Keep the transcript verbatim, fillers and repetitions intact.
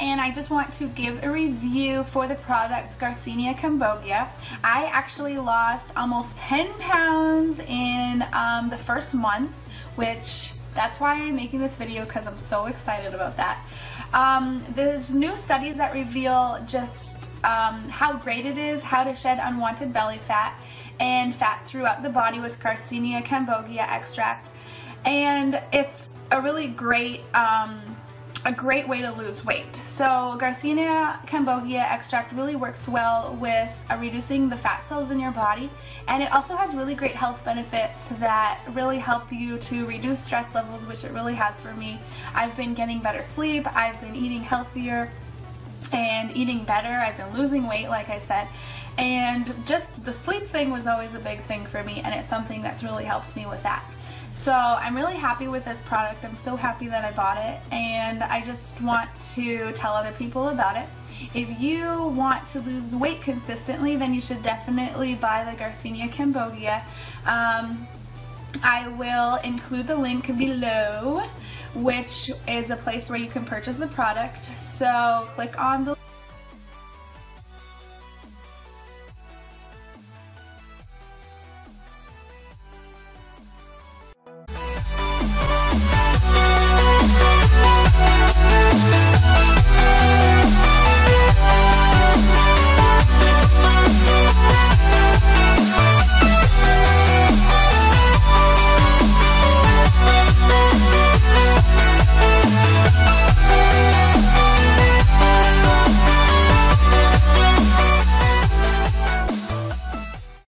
and I just want to give a review for the product Garcinia Cambogia. I actually lost almost ten pounds in um, the first month, which that's why I'm making this video, because I'm so excited about that. Um, there's new studies that reveal just um, how great it is, how to shed unwanted belly fat and fat throughout the body with Garcinia Cambogia extract, and it's a really great um, a great way to lose weight. So Garcinia Cambogia extract really works well with uh, reducing the fat cells in your body, and it also has really great health benefits that really help you to reduce stress levels, which it really has for me. I've been getting better sleep, I've been eating healthier and eating better, I've been losing weight like I said, and just the sleep thing was always a big thing for me, and it's something that's really helped me with that. So I'm really happy with this product. I'm so happy that I bought it, and I just want to tell other people about it. If you want to lose weight consistently, then you should definitely buy the Garcinia Cambogia. Um, I will include the link below, which is a place where you can purchase the product. So click on the